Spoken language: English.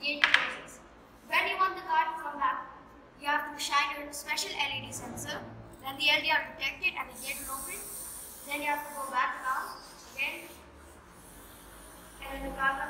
gate closes. When you want the car to come back, you have to shine a special LED sensor, then the LDR detects it and the gate will open. Then you have to go back down again, and then the car comes